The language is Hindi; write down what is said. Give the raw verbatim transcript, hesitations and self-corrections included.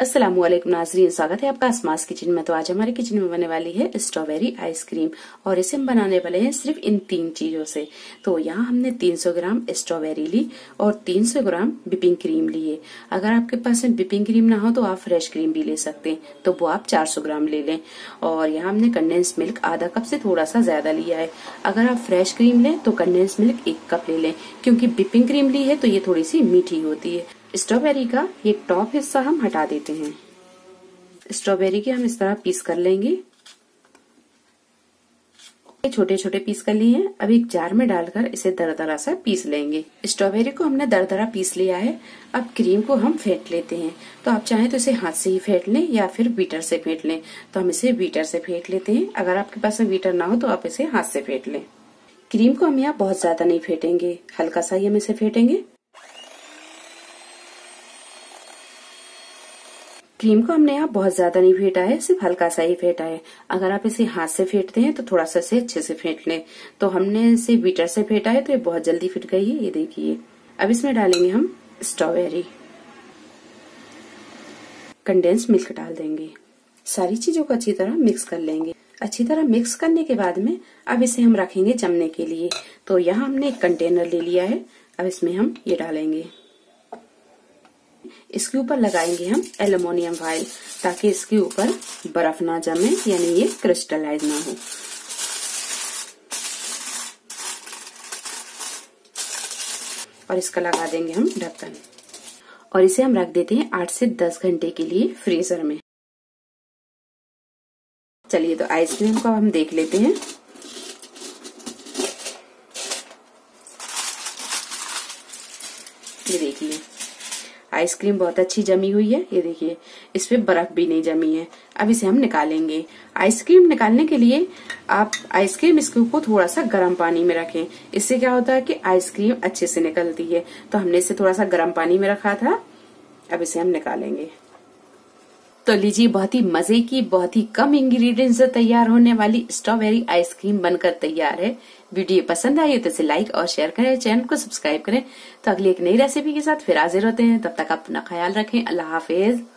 अस्सलाम वालेकुम नाजरीन, स्वागत है आपका अस्मास किचन में। तो आज हमारे किचन में बनने वाली है स्ट्रॉबेरी आइसक्रीम और इसे हम बनाने वाले हैं सिर्फ इन तीन चीजों से। तो यहाँ हमने तीन सौ ग्राम स्ट्रॉबेरी ली और तीन सौ ग्राम व्हिपिंग क्रीम ली है। अगर आपके पास व्हिपिंग क्रीम ना हो तो आप फ्रेश क्रीम भी ले सकते हैं, तो वो आप चार सौ ग्राम ले लें। और यहाँ हमने कंडेंस मिल्क आधा कप से थोड़ा सा ज्यादा लिया है। अगर आप फ्रेश क्रीम लें तो कंडेंस मिल्क एक कप ले लें, क्योंकि व्हिपिंग क्रीम ली है तो ये थोड़ी सी मीठी होती है। स्ट्रॉबेरी का ये टॉप हिस्सा हम हटा देते हैं। स्ट्रॉबेरी के हम इस तरह पीस कर लेंगे, छोटे छोटे पीस कर लिए हैं। अब एक जार में डालकर इसे दरदरा सा पीस लेंगे। स्ट्रॉबेरी को हमने दरदरा पीस लिया है। अब क्रीम को हम फेंट लेते हैं, तो आप चाहे तो इसे हाथ से ही फेंट लें या फिर बीटर से फेंट लें। तो हम इसे बीटर से फेंट लेते हैं। अगर आपके पास बीटर ना हो तो आप इसे हाथ से फेंट लें। क्रीम को हम यहाँ बहुत ज्यादा नहीं फेंटेंगे, हल्का सा ही हम इसे फेंटेंगे। क्रीम को हमने यहाँ बहुत ज्यादा नहीं फेंटा है, सिर्फ हल्का सा ही फेंटा है। अगर आप इसे हाथ से फेंटते हैं तो थोड़ा सा इसे अच्छे से फेंट लें। तो हमने इसे बीटर से फेंटा है तो ये बहुत जल्दी फिट गई है, ये देखिए। अब इसमें डालेंगे हम स्ट्रॉबेरी, कंडेंस मिल्क डाल देंगे। सारी चीजों को अच्छी तरह मिक्स कर लेंगे। अच्छी तरह मिक्स करने के बाद में अब इसे हम रखेंगे जमने के लिए। तो यहाँ हमने एक कंटेनर ले लिया है। अब इसमें हम ये डालेंगे, इसके ऊपर लगाएंगे हम एल्युमिनियम फॉइल, ताकि इसके ऊपर बर्फ ना जमे, यानी ये क्रिस्टलाइज ना हो। और इसका लगा देंगे हम ढक्कन और इसे हम रख देते हैं आठ से दस घंटे के लिए फ्रीजर में। चलिए, तो आइसक्रीम को हम देख लेते हैं। ये देखिए, आइसक्रीम बहुत अच्छी जमी हुई है। ये देखिए, इस पे बर्फ भी नहीं जमी है। अब इसे हम निकालेंगे। आइसक्रीम निकालने के लिए आप आइसक्रीम स्कूप को थोड़ा सा गर्म पानी में रखें। इससे क्या होता है कि आइसक्रीम अच्छे से निकलती है। तो हमने इसे थोड़ा सा गर्म पानी में रखा था। अब इसे हम निकालेंगे। तो लीजिए, बहुत ही मजे की, बहुत ही कम इंग्रेडिएंट से तैयार होने वाली स्ट्रॉबेरी आइसक्रीम बनकर तैयार है। वीडियो पसंद आई हो तो इसे लाइक और शेयर करें, चैनल को सब्सक्राइब करें। तो अगली एक नई रेसिपी के साथ फिर हाजिर होते हैं। तब तक अपना ख्याल रखें। अल्लाह हाफिज।